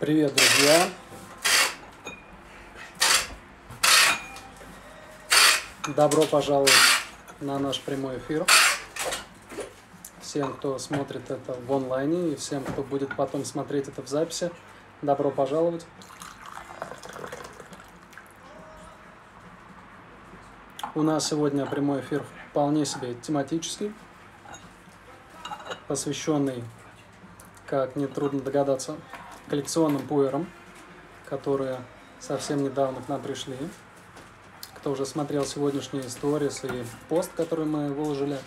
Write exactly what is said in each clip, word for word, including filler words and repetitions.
Привет, друзья! Добро пожаловать на наш прямой эфир. Всем, кто смотрит это в онлайне, и всем, кто будет потом смотреть это в записи, добро пожаловать. У нас сегодня прямой эфир вполне себе тематический, посвященный, как нетрудно догадаться, коллекционным пуэрам, которые совсем недавно к нам пришли. Кто уже смотрел сегодняшние сторис и пост, который мы выложили,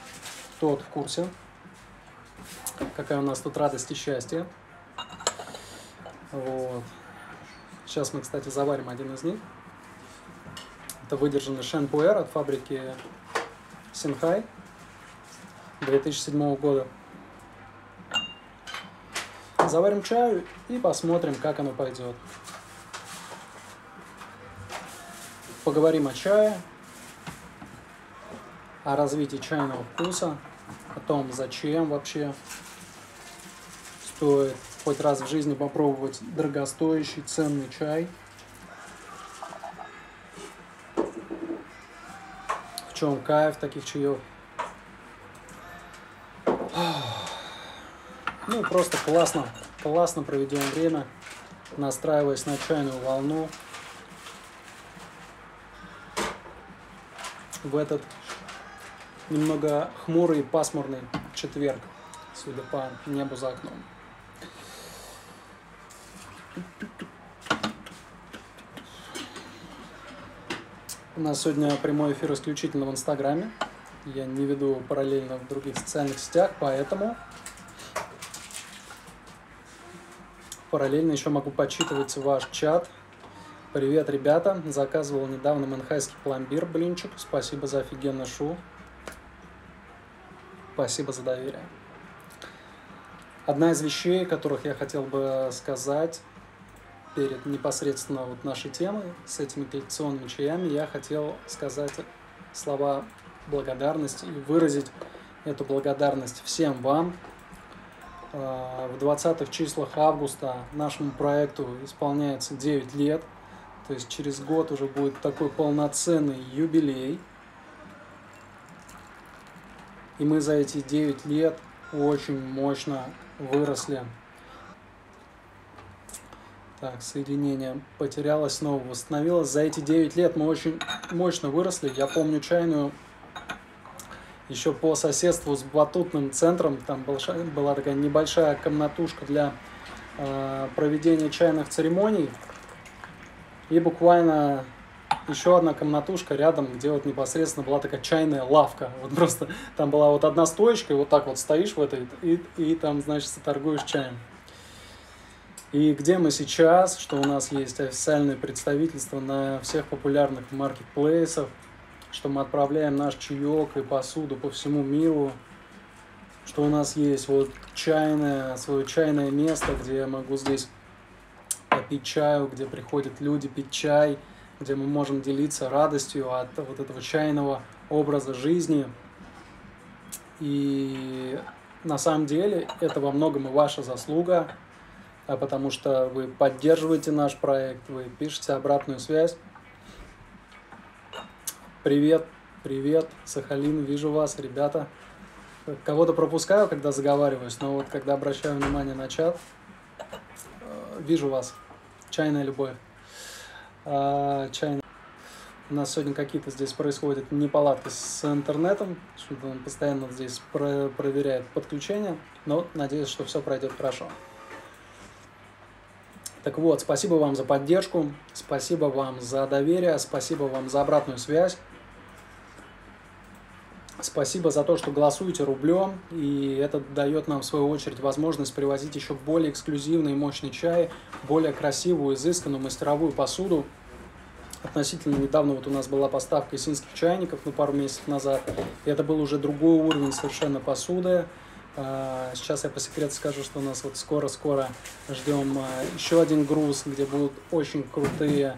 тот в курсе, какая у нас тут радость и счастье. Вот. Сейчас мы, кстати, заварим один из них. Это выдержанный шэн пуэр от фабрики Синхай две тысячи седьмого года. Заварим чаю и посмотрим, как оно пойдет. Поговорим о чае, о развитии чайного вкуса, о том, зачем вообще стоит хоть раз в жизни попробовать дорогостоящий, ценный чай, в чем кайф таких чаев. Ну, просто классно, классно проведем время, настраиваясь на чайную волну в этот немного хмурый, пасмурный четверг, судя по небу за окном. У нас сегодня прямой эфир исключительно в Инстаграме. Я не веду параллельно в других социальных сетях, поэтому... Параллельно еще могу почитывать ваш чат. Привет, ребята. Заказывал недавно манхайский пломбир, блинчик. Спасибо за офигенный шу. Спасибо за доверие. Одна из вещей, которых я хотел бы сказать перед непосредственно вот нашей темой с этими коллекционными чаями, я хотел сказать слова благодарности и выразить эту благодарность всем вам. В двадцатых числах августа нашему проекту исполняется девять лет, то есть через год уже будет такой полноценный юбилей. И мы за эти девять лет очень мощно выросли. Так, соединение потерялось, снова восстановилось. За эти девять лет мы очень мощно выросли. Я помню чайную... Еще по соседству с батутным центром, там была такая небольшая комнатушка для э, проведения чайных церемоний. И буквально еще одна комнатушка рядом, где вот непосредственно была такая чайная лавка. Вот просто там была вот одна стоечка, и вот так вот стоишь в этой, и, и там, значит, торгуешь чаем. И где мы сейчас, что у нас есть официальное представительство на всех популярных маркетплейсах, что мы отправляем наш чаек и посуду по всему миру, что у нас есть вот чайное, свое чайное место, где я могу здесь попить чаю, где приходят люди пить чай, где мы можем делиться радостью от вот этого чайного образа жизни. И на самом деле это во многом и ваша заслуга, потому что вы поддерживаете наш проект, вы пишете обратную связь. Привет, привет, Сахалин, вижу вас, ребята. Кого-то пропускаю, когда заговариваюсь, но вот когда обращаю внимание на чат, вижу вас. Чайная любовь. А, чайная. У нас сегодня какие-то здесь происходят неполадки с интернетом, что-то он постоянно здесь про проверяет подключение, но надеюсь, что все пройдет хорошо. Так вот, спасибо вам за поддержку, спасибо вам за доверие, спасибо вам за обратную связь. Спасибо за то, что голосуете рублем, и это дает нам, в свою очередь, возможность привозить еще более эксклюзивный и мощный чай, более красивую, изысканную мастеровую посуду. Относительно недавно вот у нас была поставка синских чайников, ну, пару месяцев назад. И это был уже другой уровень совершенно посуды. Сейчас я по секрету скажу, что у нас вот скоро-скоро ждем еще один груз, где будут очень крутые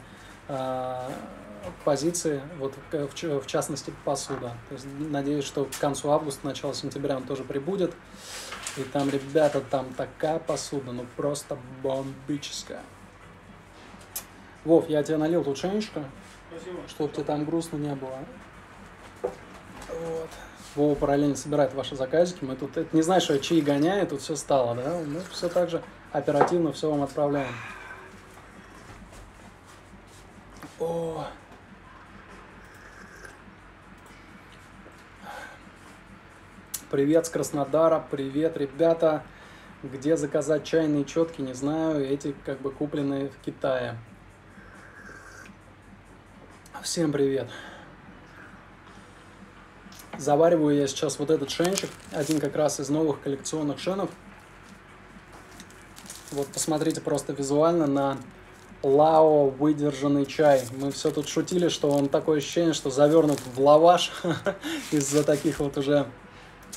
позиции, вот в частности посуда. То есть, надеюсь, что к концу августа, начало сентября он тоже прибудет. И там, ребята, там такая посуда, ну просто бомбическая. Вов, я тебе налил тут чайничка, чтобы тебе там грустно не было. Вот. Вова параллельно собирает ваши заказики. Мы тут, это не знаешь, что я чаи гоняю, тут все стало, да? Мы все так же оперативно все вам отправляем. О. Привет с Краснодара, привет, ребята. Где заказать чайные четки, не знаю, эти как бы купленные в Китае. Всем привет. Завариваю я сейчас вот этот шенчик, один как раз из новых коллекционных шенов. Вот посмотрите просто визуально на Лао выдержанный чай. Мы все тут шутили, что он такое ощущение, что завернут в лаваш из-за таких вот уже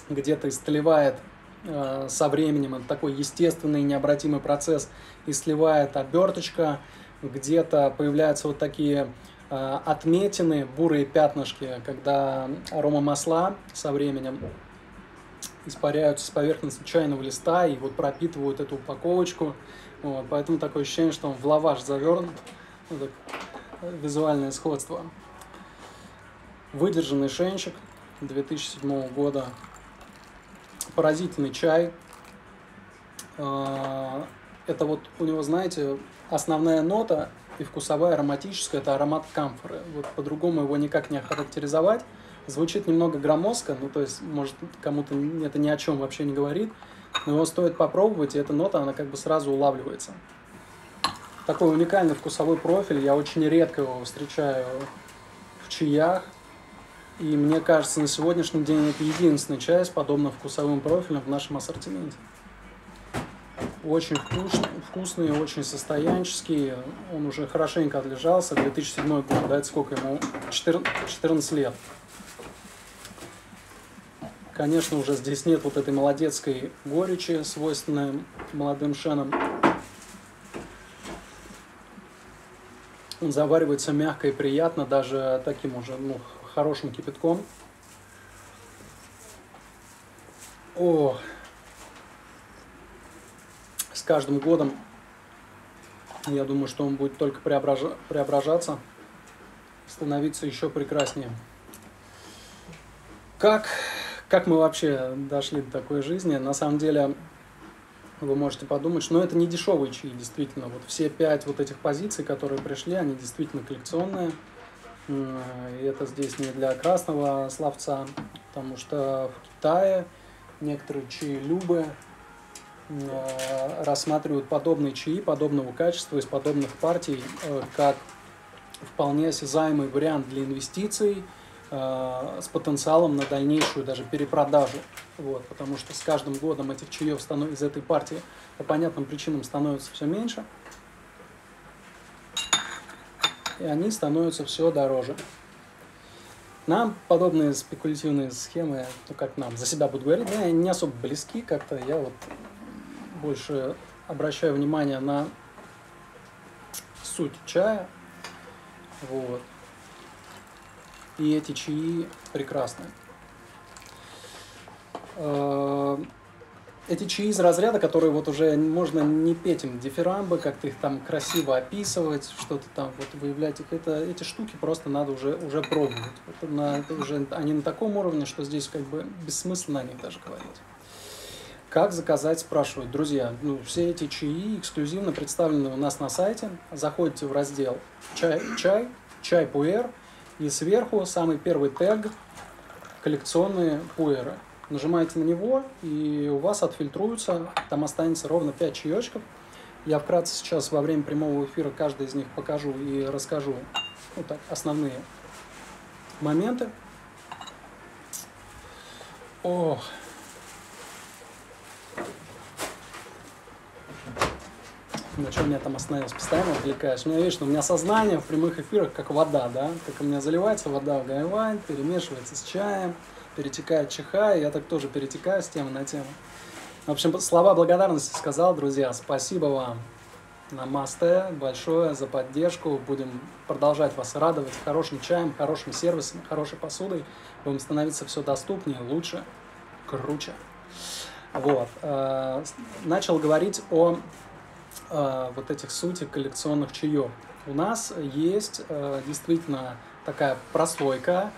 где-то истлевает э, со временем. Это такой естественный необратимый процесс. И сливает оберточка, где-то появляются вот такие э, отметины, бурые пятнышки, когда арома масла со временем испаряются с поверхности чайного листа и вот пропитывают эту упаковочку. Вот, поэтому такое ощущение, что он в лаваш завернут. Вот так, визуальное сходство. Выдержанный шенчик две тысячи седьмого года. Поразительный чай. Это вот у него, знаете, основная нота и вкусовая, ароматическая, это аромат камфоры. Вот по-другому его никак не охарактеризовать. Звучит немного громоздко, ну то есть, может, кому-то это ни о чем вообще не говорит, но его стоит попробовать, и эта нота, она как бы сразу улавливается. Такой уникальный вкусовой профиль, я очень редко его встречаю в чаях, и мне кажется, на сегодняшний день это единственный чай с подобным вкусовым профилем в нашем ассортименте. Очень вкусный, вкусный, очень состоянческий, он уже хорошенько отлежался, две тысячи седьмой год, да, это сколько ему, четырнадцать лет. Конечно, уже здесь нет вот этой молодецкой горечи, свойственной молодым шенам. Он заваривается мягко и приятно, даже таким уже, ну, хорошим кипятком. О! С каждым годом, я думаю, что он будет только преобража- преображаться, становиться еще прекраснее. Как... Как мы вообще дошли до такой жизни? На самом деле, вы можете подумать, что ну, это не дешевые чаи, действительно. Вот все пять вот этих позиций, которые пришли, они действительно коллекционные. И это здесь не для красного словца, потому что в Китае некоторые чаелюбы рассматривают подобные чаи, подобного качества, из подобных партий, как вполне осязаемый вариант для инвестиций, с потенциалом на дальнейшую даже перепродажу. Вот, потому что с каждым годом этих чаев из этой партии по понятным причинам становится все меньше. И они становятся все дороже. Нам подобные спекулятивные схемы, ну как нам, за себя буду говорить, да, не особо близки как-то. Я вот больше обращаю внимание на суть чая. Вот. И эти чаи прекрасны. Эти чаи из разряда, которые вот уже можно не петь им дифирамбы, как-то их там красиво описывать, что-то там вот выявлять. Их это, эти штуки просто надо уже, уже пробовать. Это на, это уже, они на таком уровне, что здесь как бы бессмысленно о них даже говорить. Как заказать, спрашивают. Друзья, ну, все эти чаи эксклюзивно представлены у нас на сайте. Заходите в раздел «Чай», «Чай», «Чай пуэр». И сверху самый первый тег «Коллекционные пуэры». Нажимаете на него, и у вас отфильтруются, там останется ровно пять чаечков. Я вкратце сейчас во время прямого эфира каждый из них покажу и расскажу, ну, так, основные моменты. Ох! На чем я там остановился? Постоянно отвлекаюсь. У меня, видишь, у меня сознание в прямых эфирах как вода, да? Как у меня заливается вода в гайвань, перемешивается с чаем, перетекает чихая, я так тоже перетекаю с темы на тему. В общем, слова благодарности сказал, друзья. Спасибо вам. Намасте, большое за поддержку. Будем продолжать вас радовать хорошим чаем, хорошим сервисом, хорошей посудой. Будем становиться все доступнее, лучше, круче. Вот. Начал говорить о вот этих сути коллекционных чаев. У нас есть действительно такая прослойка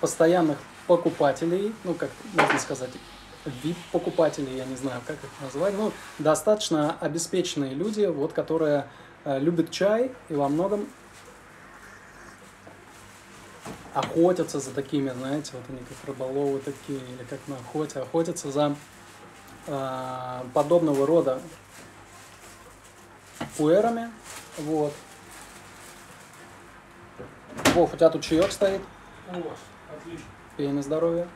постоянных покупателей, ну, как можно сказать, ви ай пи-покупателей, я не знаю, как их назвать, ну, достаточно обеспеченные люди, вот, которые э, любят чай и во многом охотятся за такими, знаете, вот они как рыболовы такие, или как на охоте, охотятся за э, подобного рода пуэрами, вот. Вов, у тебя тут чаек стоит? У вас, отлично. Пей на здоровье.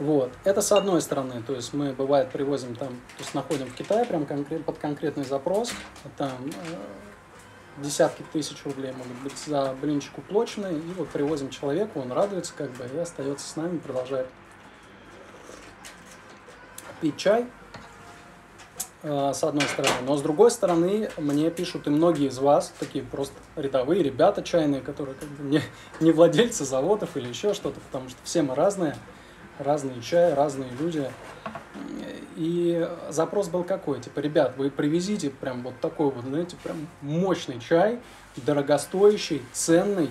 Вот, это с одной стороны, то есть мы, бывает, привозим там, то есть находим в Китае прям конкрет, под конкретный запрос, там э, десятки тысяч рублей могут быть за блинчик уплоченный, и вот привозим человеку, он радуется как бы и остается с нами, продолжает пить чай, э, с одной стороны. Но с другой стороны, мне пишут и многие из вас, такие просто рядовые ребята чайные, которые как бы не, не владельцы заводов или еще что-то, потому что все мы разные. Разные чаи, разные люди. И запрос был какой? Типа, ребят, вы привезите прям вот такой вот, знаете, прям мощный чай, дорогостоящий, ценный.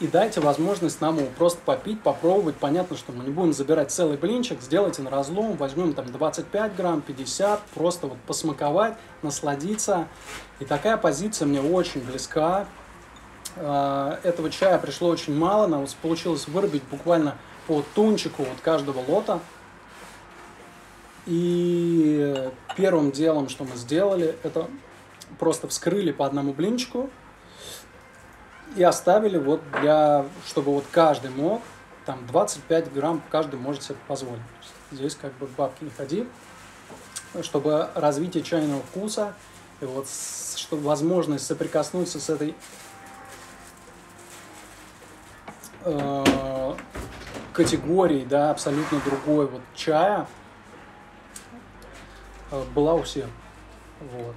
И дайте возможность нам его просто попить, попробовать. Понятно, что мы не будем забирать целый блинчик, сделайте на разлом, возьмем там двадцать пять грамм, пятьдесят, просто вот посмаковать, насладиться. И такая позиция мне очень близка. Этого чая пришло очень мало, нам получилось вырубить буквально по тунчику от каждого лота. И первым делом, что мы сделали, это просто вскрыли по одному блинчику и оставили вот для, чтобы вот каждый мог, там двадцать пять грамм каждый может себе позволить. Здесь как бы бабки не ходи, чтобы развитие чайного вкуса и вот чтобы возможность соприкоснуться с этой категории, да, абсолютно другой вот чая была у всех, вот.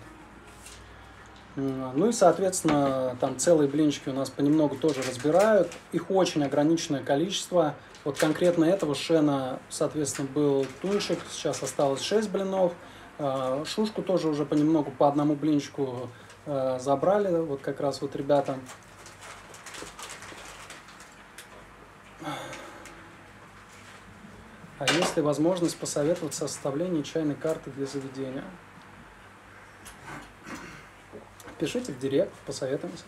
Ну и, соответственно, там целые блинчики у нас понемногу тоже разбирают, их очень ограниченное количество, вот конкретно этого шена, соответственно, был тунчик, сейчас осталось шесть блинов, шушку тоже уже понемногу по одному блинчику забрали, вот как раз вот ребята... А есть ли возможность посоветовать составление чайной карты для заведения? Пишите в директ, посоветуемся.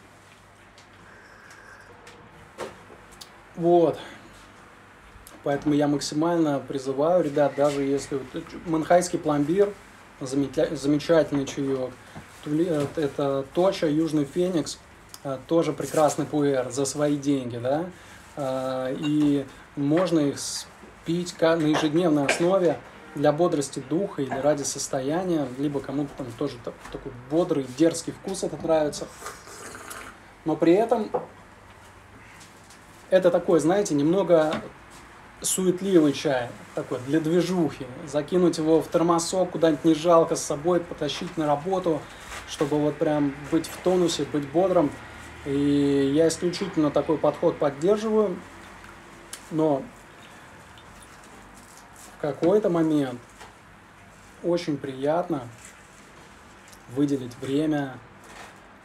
Вот. Поэтому я максимально призываю, ребят, даже если... Манхайский пломбир, замечательный чаек. Это Точа, Южный Феникс, тоже прекрасный пуэр за свои деньги, да? И можно их... пить на ежедневной основе для бодрости духа или ради состояния, либо кому-то там тоже такой бодрый, дерзкий вкус этот нравится. Но при этом это такой, знаете, немного суетливый чай, такой для движухи. Закинуть его в термосок, куда-нибудь не жалко, с собой потащить на работу, чтобы вот прям быть в тонусе, быть бодрым. И я исключительно такой подход поддерживаю, но... какой-то момент очень приятно выделить время,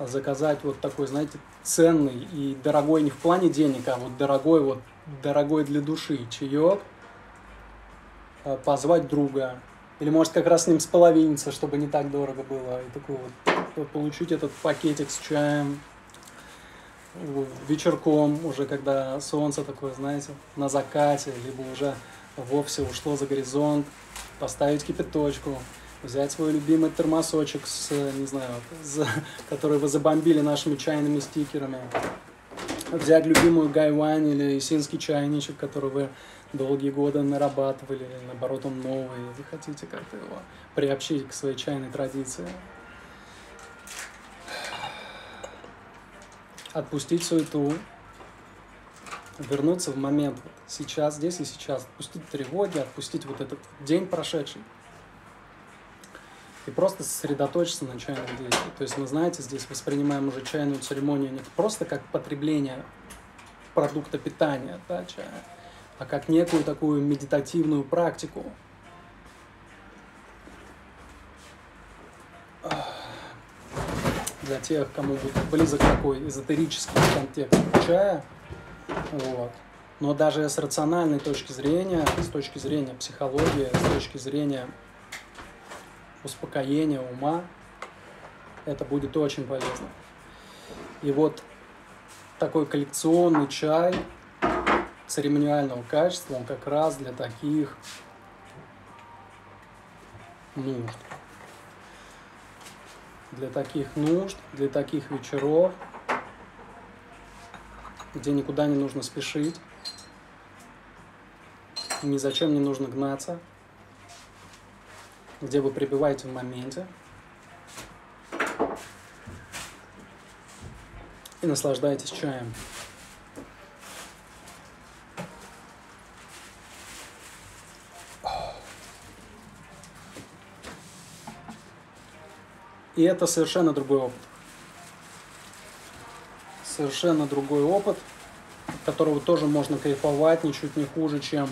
заказать вот такой, знаете, ценный и дорогой не в плане денег, а вот дорогой, вот дорогой для души чаек, позвать друга, или может как раз с ним споловиниться, чтобы не так дорого было, и такой вот получить этот пакетик с чаем вечерком, уже когда солнце такое, знаете, на закате, либо уже вовсе ушло за горизонт, поставить кипяточку, взять свой любимый термосочек, с, не знаю, с, который вы забомбили нашими чайными стикерами, взять любимую гайвань или исинский чайничек, который вы долгие годы нарабатывали, или наоборот он новый, вы хотите как-то его приобщить к своей чайной традиции. Отпустить суету, вернуться в момент, вот сейчас, здесь и сейчас, отпустить тревоги, отпустить вот этот день прошедший, и просто сосредоточиться на чайном действии. То есть мы, знаете, здесь воспринимаем уже чайную церемонию не просто как потребление продукта питания, да, чая, а как некую такую медитативную практику. Для тех, кому близок такой эзотерический контекст чая. Вот. Но даже с рациональной точки зрения, с точки зрения психологии, с точки зрения успокоения ума, это будет очень полезно. И вот такой коллекционный чай церемониального качества, он как раз для таких нужд. Для таких нужд, для таких вечеров, где никуда не нужно спешить, ни зачем не нужно гнаться, где вы пребываете в моменте и наслаждаетесь чаем. И это совершенно другой опыт. Совершенно другой опыт, от которого тоже можно кайфовать ничуть не хуже, чем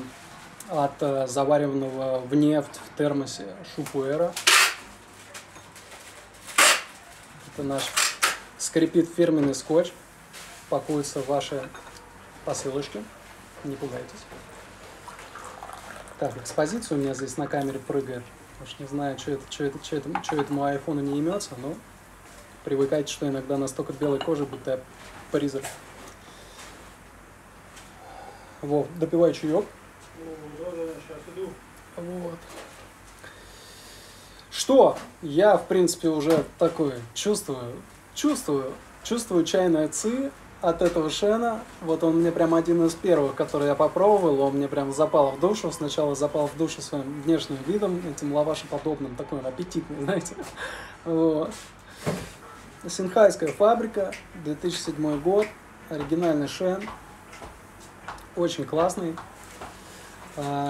от заваренного в нефть в термосе шупуэра. Это наш скрипит фирменный скотч. Пакуются ваши посылочки. Не пугайтесь. Так, экспозиция у меня здесь на камере прыгает. Уж не знаю, что это, что это, что это, что этому айфону не имется, но привыкайте, что иногда настолько белой кожи, будто я призрак. Вот, допивай чаек. Вот. Что? Я, в принципе, уже такое чувствую, чувствую, чувствую чайное ци от этого шена. Вот он мне прям один из первых, который я попробовал, он мне прям запал в душу. Сначала запал в душу своим внешним видом, этим лавашеподобным, такой аппетитный, знаете. Вот. Синхайская фабрика, две тысячи седьмой год, оригинальный шен, очень классный.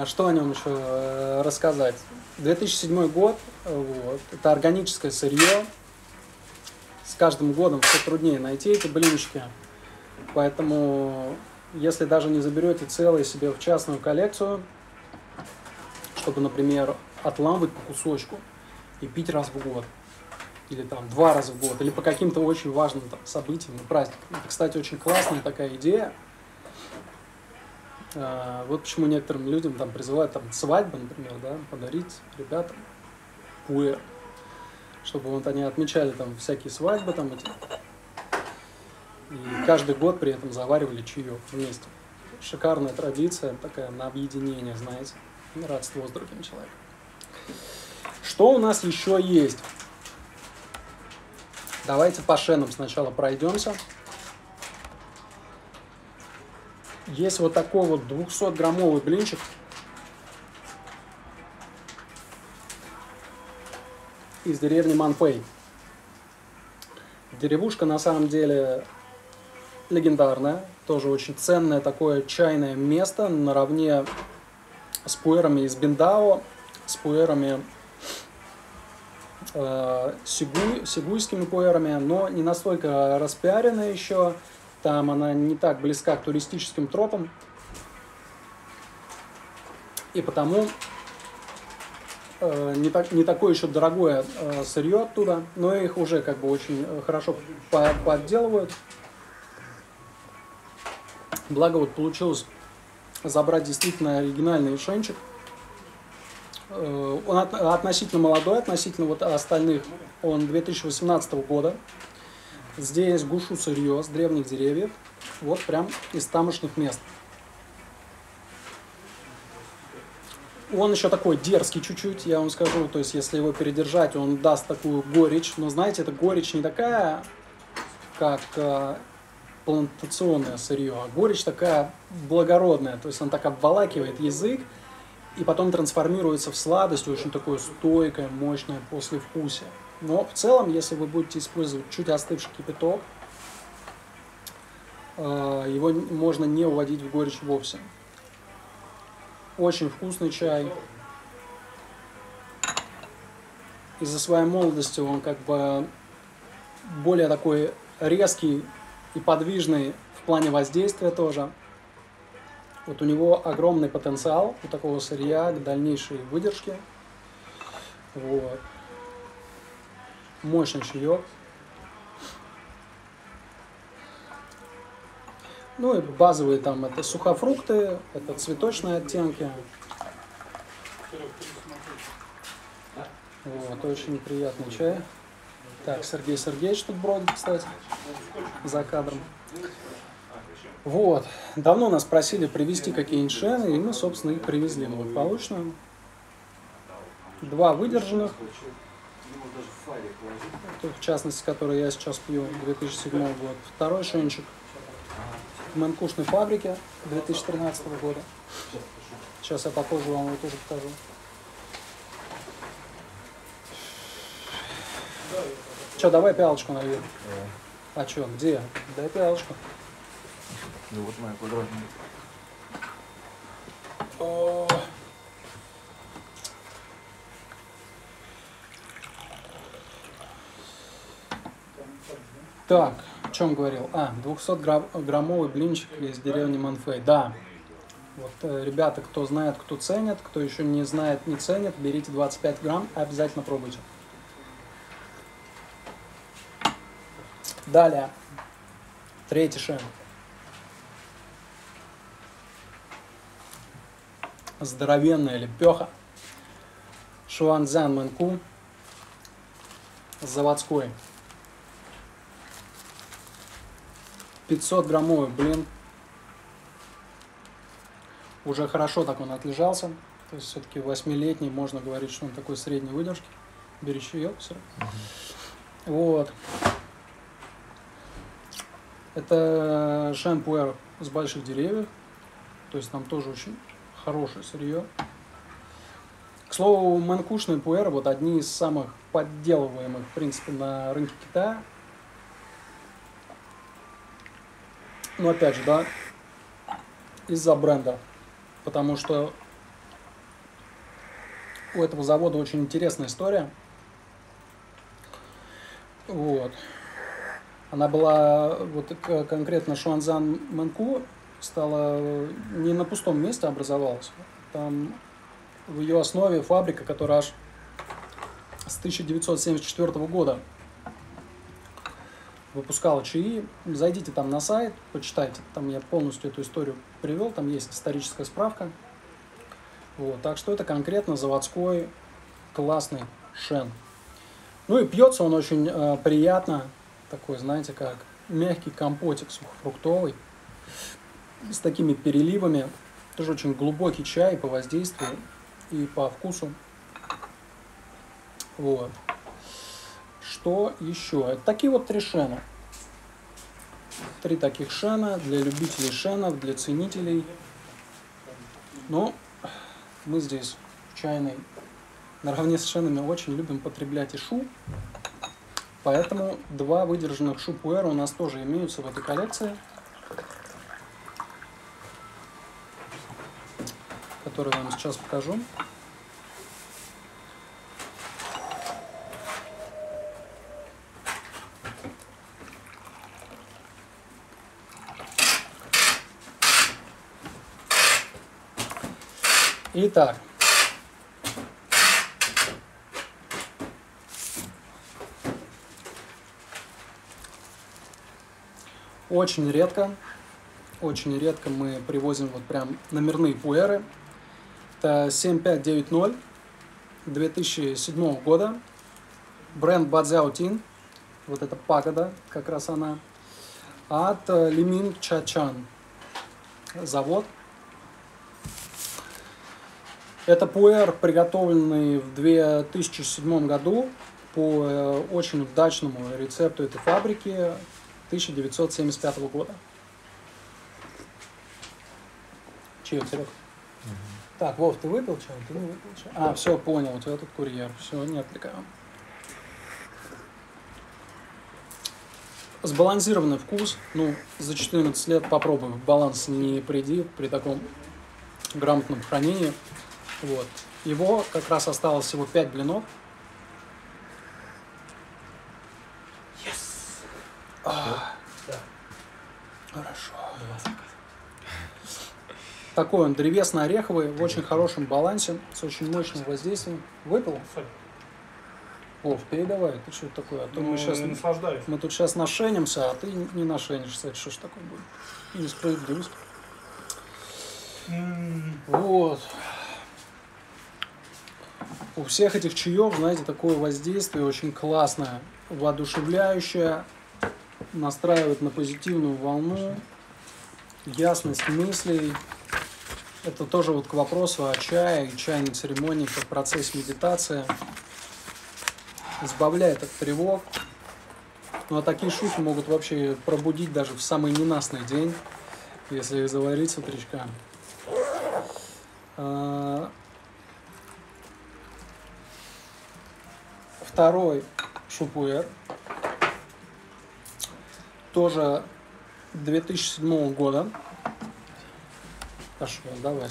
Что о нем еще рассказать? две тысячи седьмой год, вот, это органическое сырье. С каждым годом все труднее найти эти блинчики. Поэтому, если даже не заберете целые себе в частную коллекцию, чтобы, например, отламывать по кусочку и пить раз в год, или там два раза в год, или по каким-то очень важным там событиям и праздникам. Это, кстати, очень классная такая идея. Вот почему некоторым людям там призывают там свадьбу, например, да, подарить ребятам пуэр, чтобы вот они отмечали там всякие свадьбы там эти. И каждый год при этом заваривали чаек вместе. Шикарная традиция, такая на объединение, знаете, родство с другим человеком. Что у нас еще есть? Давайте по шенам сначала пройдемся. Есть вот такой вот двухсотграммовый блинчик. Из деревни Манфэй. Деревушка на самом деле легендарная, тоже очень ценное такое чайное место наравне с пуэрами из Биндао, с пуэрами э, сигуй, сигуйскими пуэрами, но не настолько распиарена еще, там она не так близка к туристическим тропам, и потому Не, так, не такое еще дорогое сырье оттуда, но их уже как бы очень хорошо по подделывают. Благо вот получилось забрать действительно оригинальный шенчик. Он от, относительно молодой, относительно вот остальных, он две тысячи восемнадцатого года. Здесь гушу сырье с древних деревьев, вот прям из тамошних мест. Он еще такой дерзкий чуть-чуть, я вам скажу, то есть если его передержать, он даст такую горечь, но знаете, эта горечь не такая, как э, плантационное сырье, а горечь такая благородная, то есть он так обволакивает язык и потом трансформируется в сладость, очень такое стойкое, мощное послевкусие. Но в целом, если вы будете использовать чуть остывший кипяток, э, его можно не уводить в горечь вовсе. Очень вкусный чай. из-за своей молодости он как бы более такой резкий и подвижный в плане воздействия тоже. Вот у него огромный потенциал у такого сырья к дальнейшей выдержке. Вот. Мощный чаек. Ну и базовые там это сухофрукты, это цветочные оттенки. Вот, очень приятный чай. Так, Сергей Сергеевич тут бродит, кстати, за кадром. Вот, давно нас просили привезти какие-нибудь шены, и мы, собственно, их привезли благополучно. Два выдержанных, тут, в частности, который я сейчас пью, две тысячи седьмой год. Второй шенчик в Мэнкушной фабрике две тысячи тринадцатого года. Сейчас я попозже вам его тоже покажу. Че, давай пиалочку налью. А че, где? Дай пиалочку. Ну вот моя квадратная. О. Так, о чем говорил? А, двухсотграммовый блинчик из деревни Манфэй. Да. Вот, ребята, кто знает, кто ценит, кто еще не знает, не ценит, берите двадцать пять грамм, обязательно пробуйте. Далее, третий шен. Здоровенная лепеха. Шуанцзян Мэнку. Заводской. пятьсот граммовый, блин. Уже хорошо так он отлежался. То есть все-таки восьмилетний, можно говорить, что он такой средней выдержки. Бери чаек, все. Угу. Вот. Это шампуэр с больших деревьев, то есть там тоже очень хорошее сырье. К слову, мэнкушные пуэры вот одни из самых подделываемых, в принципе, на рынке Китая. Но опять же, да, из-за бренда, потому что у этого завода очень интересная история. Вот. Она была, вот конкретно Шуанцзян Мэнку стала не на пустом месте образовалась. Там в ее основе фабрика, которая аж с тысяча девятьсот семьдесят четвёртого года выпускала чаи. Зайдите там на сайт, почитайте. Там я полностью эту историю привел, там есть историческая справка. Вот, так что это конкретно заводской классный шен. Ну и пьется он очень э, приятно. Такой, знаете, как мягкий компотик сухофруктовый, с такими переливами. Тоже очень глубокий чай по воздействию и по вкусу. Вот. Что еще? Такие вот три шена. Три таких шена для любителей шенов, для ценителей. Но мы здесь в чайной наравне с шенами очень любим потреблять и шу. Поэтому два выдержанных шупуэра у нас тоже имеются в этой коллекции, которые я вам сейчас покажу. Итак. Очень редко, очень редко мы привозим вот прям номерные пуэры. Это семь пять девять ноль две тысячи седьмого года. Бренд Бадзаутин. Вот эта пагода, как раз она. От Лимин Чачан. Завод. Это пуэр, приготовленный в две тысячи седьмом году по очень удачному рецепту этой фабрики. тысяча девятьсот семьдесят пятого года. Чаек, Серег? Угу. Так, Вов, ты выпил чай? Ты не выпил чай? А, все, понял, у тебя тут курьер. Все, не отвлекаю. Сбалансированный вкус. Ну, за четырнадцать лет попробуем. В баланс не приди при таком грамотном хранении. Вот. Его как раз осталось всего пять блинов. Такой он древесно-ореховый, в очень хорошем балансе, с очень мощным воздействием. Выпил? Вов, передавай, ты что такое? А то ну, мы, сейчас, мы тут сейчас нашенимся, а ты не нашенишься. Это что ж такое будет? И несправедливость. Mm. Вот. У всех этих чаев, знаете, такое воздействие очень классное, воодушевляющее, настраивает на позитивную волну, ясность мыслей. Это тоже вот к вопросу о чае и чайной церемонии как процессе медитации. Избавляет от тревог. Ну а такие штуки могут вообще пробудить даже в самый ненастный день, если их заварить с утречка. Второй шупуэр. Тоже две тысячи седьмого года. Пошел, давай.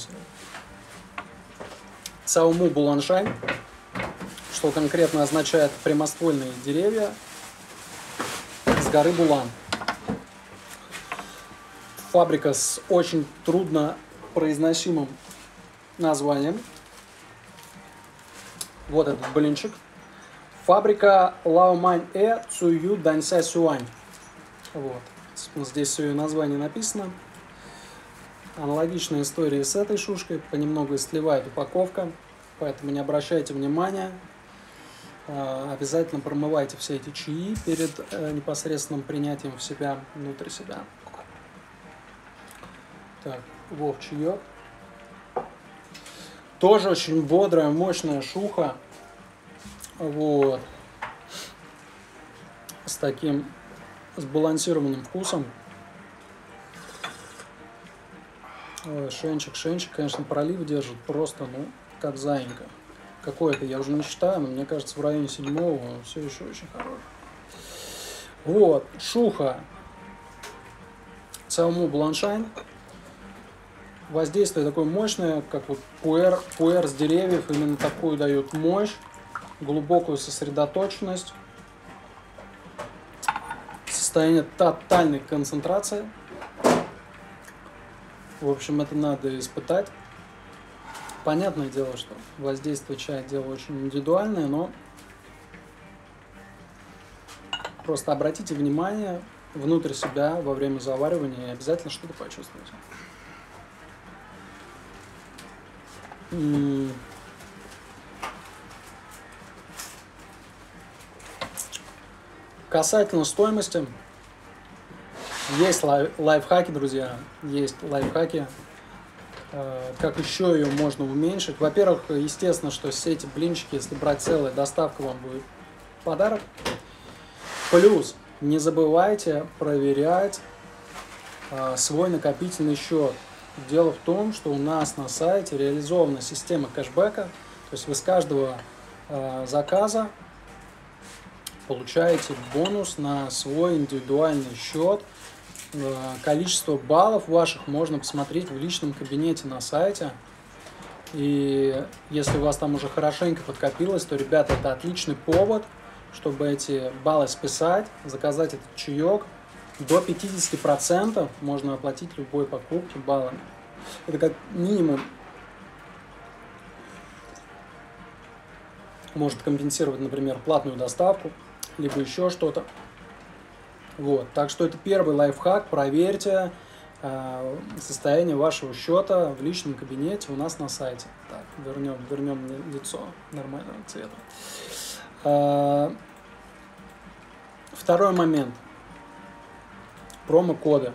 Цаому Буланшань. Что конкретно означает прямоствольные деревья с горы Булан. Фабрика с очень труднопроизносимым названием. Вот этот блинчик. Фабрика Лао Мань Э Цю Ю Дань Ся Сюань. Вот. Здесь все ее название написано. Аналогичная история с этой шушкой. Понемногу сливает упаковка, поэтому не обращайте внимания. Обязательно промывайте все эти чаи перед непосредственным принятием в себя, внутрь себя. Так, Вов, чаек. Тоже очень бодрая, мощная шуха. Вот. С таким сбалансированным вкусом. Ой, шенчик, шенчик, конечно, пролив держит просто, ну, как заинька. Какое-то я уже не считаю, но мне кажется, в районе седьмого все еще очень хорошо. Вот, шуха Цаому Буланшань. Воздействие такое мощное, как вот пуэр, пуэр с деревьев, именно такую дает мощь, глубокую сосредоточенность, состояние тотальной концентрации. В общем, это надо испытать. Понятное дело, что воздействие чая дело очень индивидуальное, но просто обратите внимание внутрь себя во время заваривания и обязательно что-то почувствуете. И... Касательно стоимости, есть лайф лайфхаки, друзья, есть лайфхаки. Как еще ее можно уменьшить? Во-первых, естественно, что все эти блинчики, если брать целые, доставка вам будет подарок. Плюс не забывайте проверять э, свой накопительный счет. Дело в том, что у нас на сайте реализована система кэшбэка. То есть вы с каждого э, заказа получаете бонус на свой индивидуальный счет. Количество баллов ваших можно посмотреть в личном кабинете на сайте. И если у вас там уже хорошенько подкопилось, то, ребята, это отличный повод, чтобы эти баллы списать, заказать этот чаек. До пятидесяти процентов можно оплатить любой покупки баллами. Это как минимум может компенсировать, например, платную доставку, либо еще что-то. Вот, так что это первый лайфхак. Проверьте э, состояние вашего счета в личном кабинете у нас на сайте. Так, вернем, вернем лицо нормального цвета. Э, второй момент. Промокоды.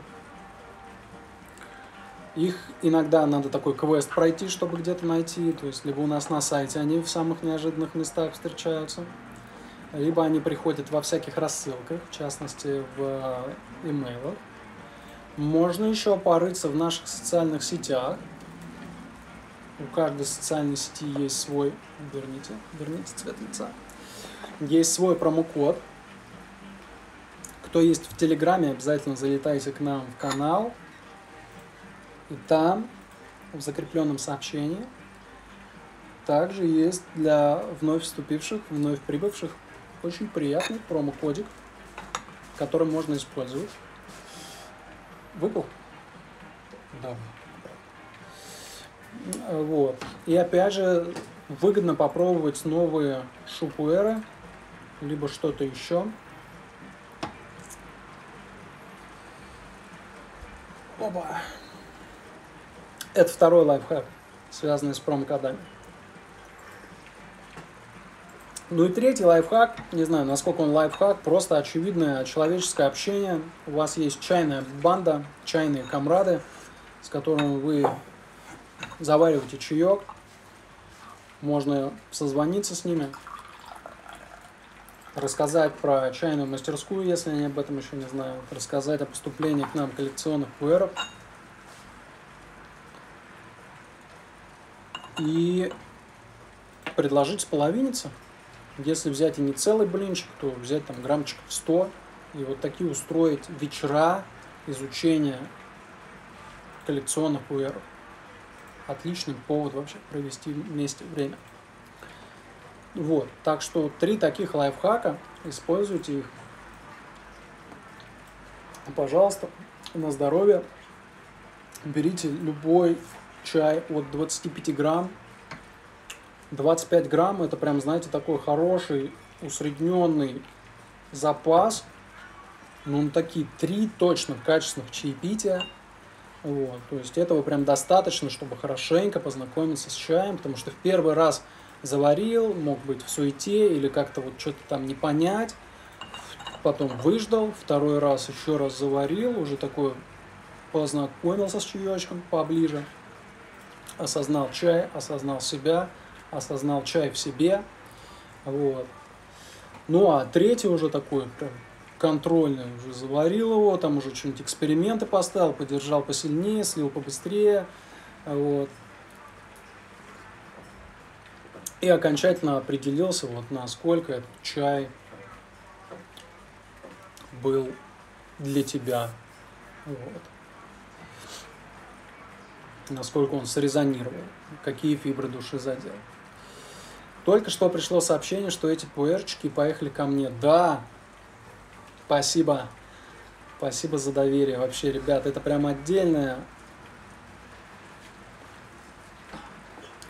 Их иногда надо такой квест пройти, чтобы где-то найти. То есть, либо у нас на сайте они в самых неожиданных местах встречаются, либо они приходят во всяких рассылках, в частности в имейлах. Можно еще порыться в наших социальных сетях. У каждой социальной сети есть свой... Верните, верните цвет лица. Есть свой промокод. Кто есть в Телеграме, обязательно залетайте к нам в канал. И там, в закрепленном сообщении, также есть для вновь вступивших, вновь прибывших очень приятный промокодик, который можно использовать. Выпал? Да. Вот. И опять же, выгодно попробовать новые шупуэры, либо что-то еще. Опа! Это второй лайфхак, связанный с промокодами. Ну и третий лайфхак, не знаю, насколько он лайфхак, просто очевидное человеческое общение. У вас есть чайная банда, чайные камрады, с которыми вы завариваете чаек. Можно созвониться с ними, рассказать про чайную мастерскую, если они об этом еще не знают, рассказать о поступлении к нам коллекционных пуэров. И предложить споловиниться. Если взять и не целый блинчик, то взять там граммчиков сто. И вот такие устроить вечера изучения коллекционных пуэров. Отличный повод вообще провести вместе время. Вот, так что три таких лайфхака, используйте их. Пожалуйста, на здоровье. Берите любой чай от двадцати пяти грамм. двадцать пять грамм это прям, знаете, такой хороший усредненный запас. Ну, такие три точно качественных чаепития. Вот, то есть этого прям достаточно, чтобы хорошенько познакомиться с чаем, потому что в первый раз заварил, мог быть в суете или как-то вот что-то там не понять, потом выждал, второй раз еще раз заварил, уже такой познакомился с чаечком поближе, осознал чай, осознал себя, осознал чай в себе, вот. Ну а третий уже такой прям контрольный, уже заварил его, там уже что-нибудь эксперименты поставил, подержал посильнее, слил побыстрее, вот. И окончательно определился, вот насколько этот чай был для тебя, вот. Насколько он срезонировал, какие фибры души задел. Только что пришло сообщение, что эти пуэрчики поехали ко мне. Да, спасибо, спасибо за доверие вообще, ребят, это прям отдельная,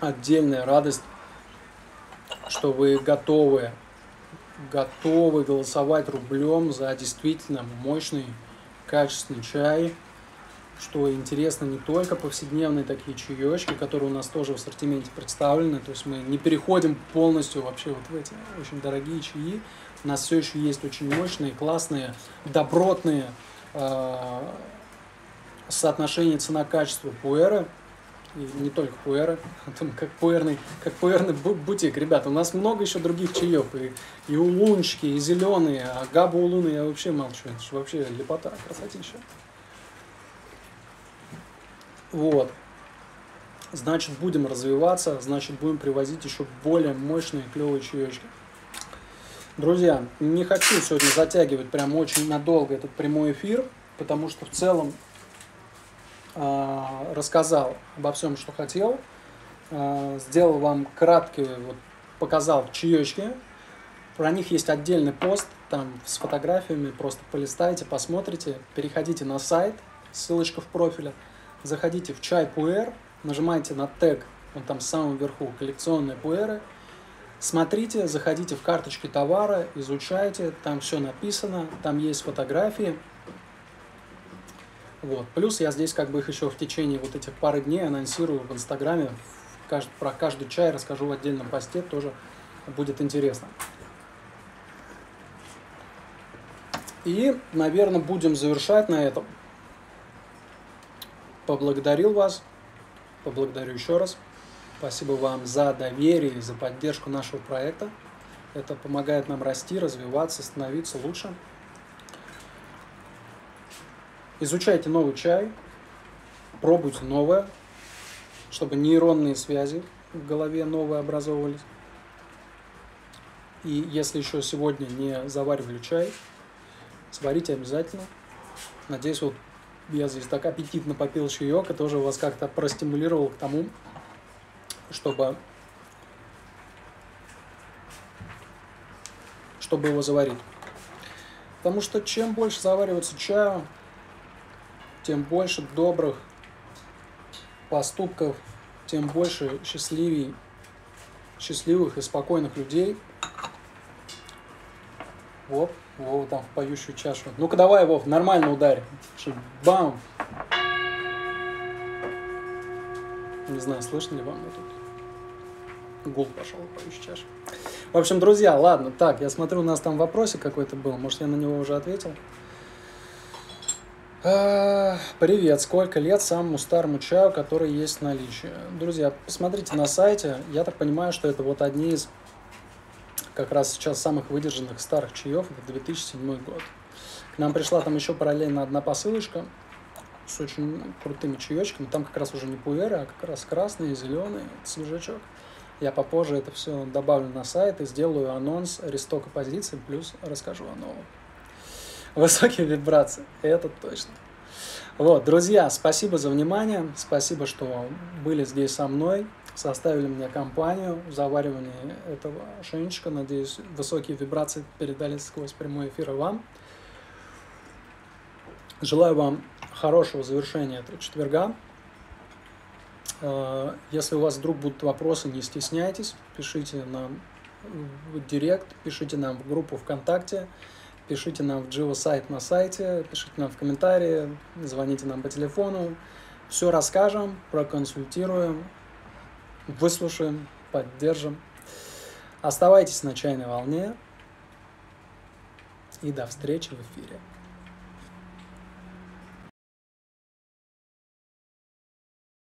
отдельная радость, что вы готовы, готовы голосовать рублем за действительно мощный, качественный чай, что интересно не только повседневные такие чаечки, которые у нас тоже в ассортименте представлены, то есть мы не переходим полностью вообще вот в эти очень дорогие чаи, у нас все еще есть очень мощные, классные, добротные э, соотношения цена-качество пуэры. И не только пуэры, как пуэрный, как пуэрный бутик. Ребята, у нас много еще других чаев. И, и улунчики, и зеленые, а габа улуны я вообще молчу. Это же вообще лепота, красотища. Вот. Значит, будем развиваться, значит, будем привозить еще более мощные, клевые чаечки. Друзья, не хочу сегодня затягивать прям очень надолго этот прямой эфир, потому что в целом рассказал обо всем, что хотел, сделал вам краткие, вот, показал чаечки, про них есть отдельный пост, там с фотографиями, просто полистайте, посмотрите, переходите на сайт, ссылочка в профиле, заходите в чай пуэр, нажимайте на тег, он там в самом верху, коллекционные пуэры, смотрите, заходите в карточки товара, изучайте, там все написано, там есть фотографии. Вот. Плюс я здесь как бы их еще в течение вот этих пары дней анонсирую в Инстаграме. Кажд... Про каждый чай расскажу в отдельном посте, тоже будет интересно. И, наверное, будем завершать на этом. Поблагодарил вас. Поблагодарю еще раз. Спасибо вам за доверие, за поддержку нашего проекта. Это помогает нам расти, развиваться, становиться лучше. Изучайте новый чай, пробуйте новое, чтобы нейронные связи в голове новые образовывались. И если еще сегодня не заваривали чай, сварите обязательно. Надеюсь, вот я здесь так аппетитно попил чаек, и тоже вас как-то простимулировал к тому, чтобы, чтобы его заварить. Потому что чем больше заваривается чаю, тем больше добрых поступков, тем больше счастливей, счастливых и спокойных людей. Воп, Вова там в поющую чашу. Ну-ка давай, Вов, нормально ударь. Бам! Не знаю, слышно ли вам, но тут гул пошел в поющую чашу. В общем, друзья, ладно, так, я смотрю, у нас там вопросик какой-то был, может, я на него уже ответил. Привет, сколько лет самому старому чаю, который есть в наличии? Друзья, посмотрите на сайте, я так понимаю, что это вот одни из как раз сейчас самых выдержанных старых чаев, это две тысячи седьмой год. К нам пришла там еще параллельно одна посылочка с очень крутыми чаечками, там как раз уже не пуэры, а как раз красные, зеленые, свежачок. Я попозже это все добавлю на сайт и сделаю анонс рестока позиций, плюс расскажу о новом. Высокие вибрации, это точно. Вот, друзья, спасибо за внимание, спасибо, что были здесь со мной, составили мне компанию в заваривании этого шинчика. Надеюсь, высокие вибрации передались сквозь прямой эфир и вам. Желаю вам хорошего завершения этого четверга. Если у вас вдруг будут вопросы, не стесняйтесь, пишите нам в директ, пишите нам в группу ВКонтакте, пишите нам в джио-сайт на сайте, пишите нам в комментарии, звоните нам по телефону. Все расскажем, проконсультируем, выслушаем, поддержим. Оставайтесь на чайной волне и до встречи в эфире.